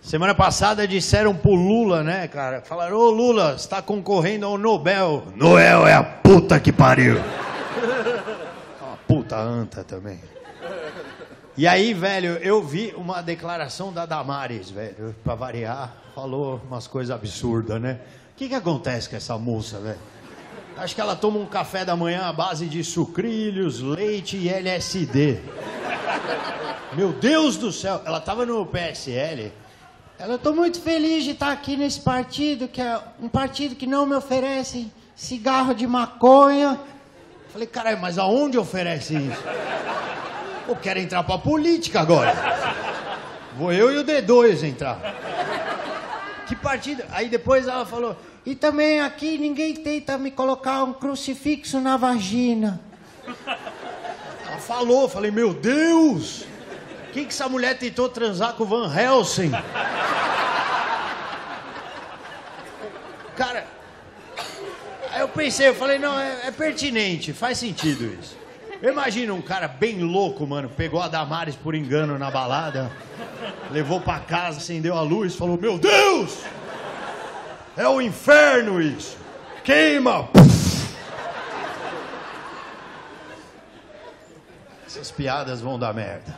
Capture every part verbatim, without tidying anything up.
Semana passada disseram pro Lula, né, cara? Falaram, ô Lula, você tá concorrendo ao Nobel. Noel é a puta que pariu. Uma puta anta também. E aí, velho, eu vi uma declaração da Damares, velho, pra variar. Falou umas coisas absurdas, né? O que que acontece com essa moça, velho? Acho que ela toma um café da manhã à base de sucrilhos, leite e L S D. Meu Deus do céu! Ela tava no P S L. Ela, eu tô muito feliz de estar aqui nesse partido, que é um partido que não me oferece cigarro de maconha. Falei, caralho, mas aonde oferece isso? Eu quero entrar pra política agora. Vou eu e o D dois entrar. Que partido? Aí depois ela falou, e também aqui ninguém tenta me colocar um crucifixo na vagina. Ela falou, falei, meu Deus! Quem que essa mulher tentou transar com o Van Helsing? Cara, aí eu pensei, eu falei, não, é, é pertinente, faz sentido isso. Imagina um cara bem louco, mano, pegou a Damares por engano na balada, levou pra casa, acendeu a luz, falou, meu Deus! É o inferno isso! Queima! Essas piadas vão dar merda.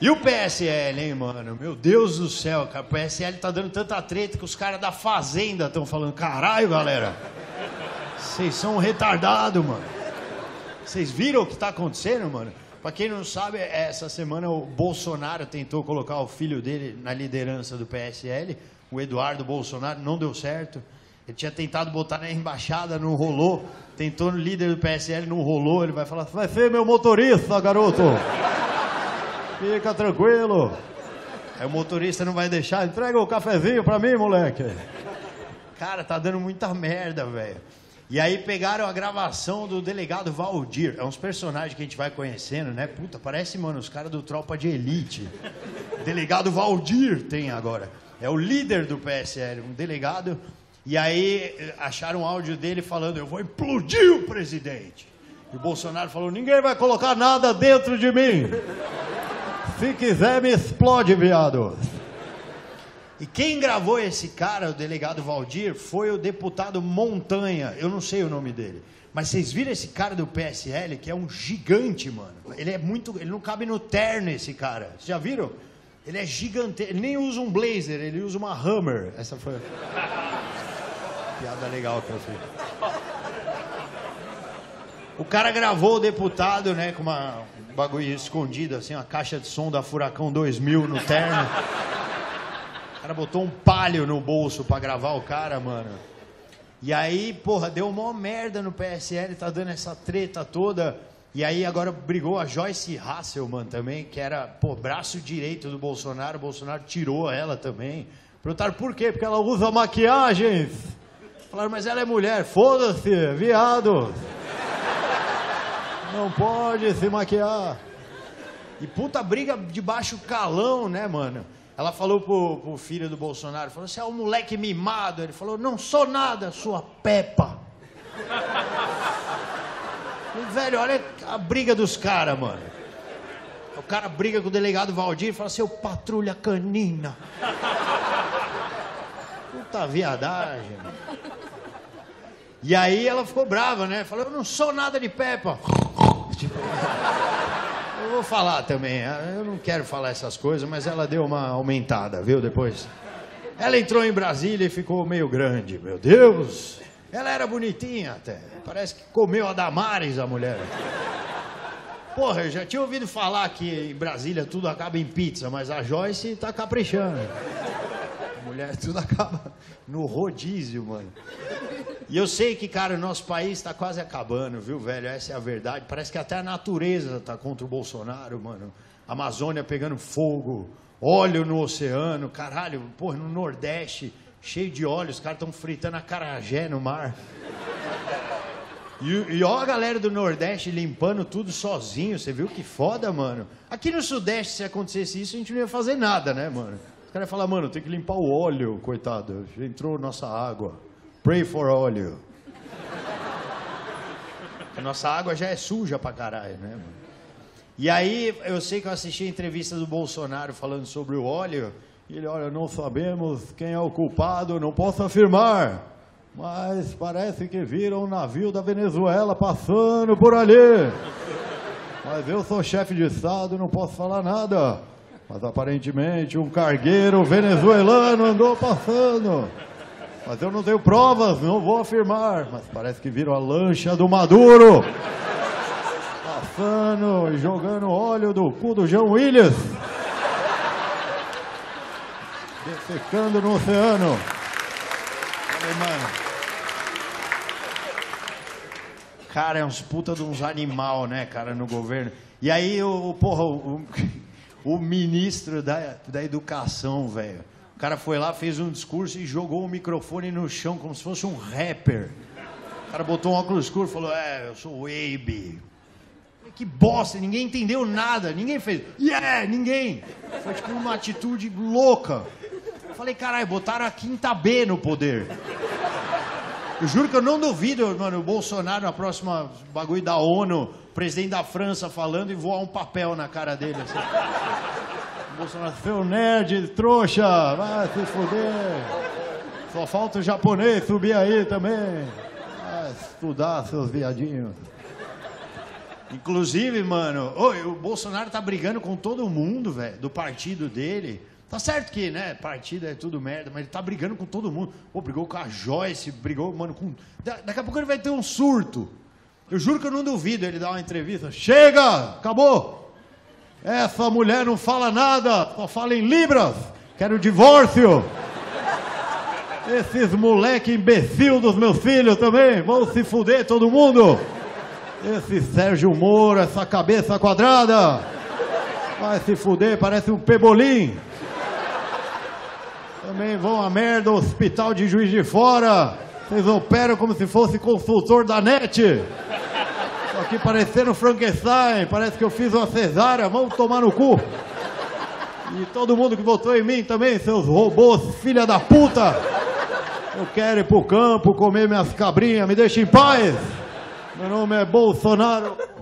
E o P S L, hein, mano? Meu Deus do céu, cara. O P S L tá dando tanta treta que os caras da Fazenda estão falando, caralho, galera, vocês são um retardado, mano. Vocês viram o que tá acontecendo, mano? Pra quem não sabe, essa semana o Bolsonaro tentou colocar o filho dele na liderança do P S L, o Eduardo Bolsonaro, não deu certo. Ele tinha tentado botar na embaixada, não rolou. Tentou no líder do P S L, não rolou. Ele vai falar, vai ser meu motorista, garoto. Fica tranquilo. Aí o motorista não vai deixar. Entrega o cafezinho pra mim, moleque. Cara, tá dando muita merda, velho. E aí pegaram a gravação do delegado Valdir. É uns personagens que a gente vai conhecendo, né? Puta, parece, mano, os caras do Tropa de Elite. Delegado Valdir tem agora. É o líder do P S L, um delegado. E aí acharam o áudio dele falando, eu vou implodir o presidente. E o Bolsonaro falou, ninguém vai colocar nada dentro de mim. Se quiser, me explode, viado. E quem gravou esse cara, o delegado Valdir, foi o deputado Montanha. Eu não sei o nome dele. Mas vocês viram esse cara do P S L, que é um gigante, mano. Ele é muito... Ele não cabe no terno, esse cara. Vocês já viram? Ele é gigante. Ele nem usa um blazer, ele usa uma Hammer. Essa foi... Piada legal que eu fiz. O cara gravou o deputado, né, com uma... bagulho escondido, assim, uma caixa de som da Furacão dois mil no terno. O cara botou um palho no bolso pra gravar o cara, mano. E aí, porra, deu uma merda no P S L, tá dando essa treta toda. E aí agora brigou a Joice Hasselmann também, que era, pô, braço direito do Bolsonaro. O Bolsonaro tirou ela também. Perguntaram por quê? Porque ela usa maquiagem. Falaram, mas ela é mulher. Foda-se, viado. Não pode se maquiar. E puta briga de baixo calão, né, mano? Ela falou pro, pro filho do Bolsonaro, falou, você é um moleque mimado. Ele falou, não sou nada, sua Peppa. E, velho, olha a briga dos caras, mano. O cara briga com o delegado Valdir e fala, seu Patrulha Canina. Puta viadagem, mano. E aí ela ficou brava, né? Falou, eu não sou nada de Peppa. Eu vou falar também, eu não quero falar essas coisas, mas ela deu uma aumentada, viu, depois. Ela entrou em Brasília e ficou meio grande, meu Deus. Ela era bonitinha até, parece que comeu a Damares, a mulher. Porra, eu já tinha ouvido falar que em Brasília tudo acaba em pizza, mas a Joice tá caprichando. Mulher, tudo acaba no rodízio, mano. E eu sei que, cara, o nosso país tá quase acabando, viu, velho? Essa é a verdade. Parece que até a natureza tá contra o Bolsonaro, mano. A Amazônia pegando fogo, óleo no oceano, caralho, porra, no Nordeste, cheio de óleo, os caras tão fritando acarajé no mar. E, e ó a galera do Nordeste limpando tudo sozinho, você viu que foda, mano? Aqui no Sudeste, se acontecesse isso, a gente não ia fazer nada, né, mano? Os caras iam falar, mano, tem que limpar o óleo, coitado, entrou nossa água. Pray for óleo. Nossa água já é suja pra caralho, né, mano? E aí, eu sei que eu assisti a entrevista do Bolsonaro falando sobre o óleo, e ele, olha, não sabemos quem é o culpado, não posso afirmar, mas parece que viram um navio da Venezuela passando por ali. Mas eu sou chefe de Estado, não posso falar nada. Mas aparentemente um cargueiro venezuelano andou passando. Mas eu não tenho provas, não vou afirmar. Mas parece que viram a lancha do Maduro passando e jogando óleo do cu do João Williams, dessecando no oceano. Cara, é uns puta de uns animal, né, cara, no governo. E aí, o, porra, o, o ministro da, da educação, velho. O cara foi lá, fez um discurso e jogou o microfone no chão como se fosse um rapper. O cara botou um óculos escuro e falou, é, eu sou Abe. Que bosta, ninguém entendeu nada, ninguém fez, yeah, ninguém. Foi tipo uma atitude louca. Eu falei, caralho, botaram a quinta B no poder. Eu juro que eu não duvido, mano, o Bolsonaro, na próxima bagulho da ONU, presidente da França falando e voar um papel na cara dele. Assim. O Bolsonaro, seu nerd, trouxa, vai se foder. Só falta o japonês subir aí também. Vai estudar, seus viadinhos. Inclusive, mano, o Bolsonaro tá brigando com todo mundo, velho, do partido dele. Tá certo que, né, partido é tudo merda, mas ele tá brigando com todo mundo. Pô, brigou com a Joice, brigou, mano, com... Da daqui a pouco ele vai ter um surto. Eu juro que eu não duvido ele dar uma entrevista. Chega! Acabou! Essa mulher não fala nada, só fala em libras. Quero divórcio. Esses moleque imbecil dos meus filhos também. Vão se fuder todo mundo. Esse Sérgio Moro, essa cabeça quadrada, vai se fuder, parece um pebolim. Também vão a merda, hospital de Juiz de Fora, vocês operam como se fosse consultor da NET. Só que parecendo Frankenstein, parece que eu fiz uma cesárea, vamos tomar no cu. E todo mundo que votou em mim também, seus robôs, filha da puta. Eu quero ir pro campo, comer minhas cabrinhas, me deixa em paz. Meu nome é Bolsonaro.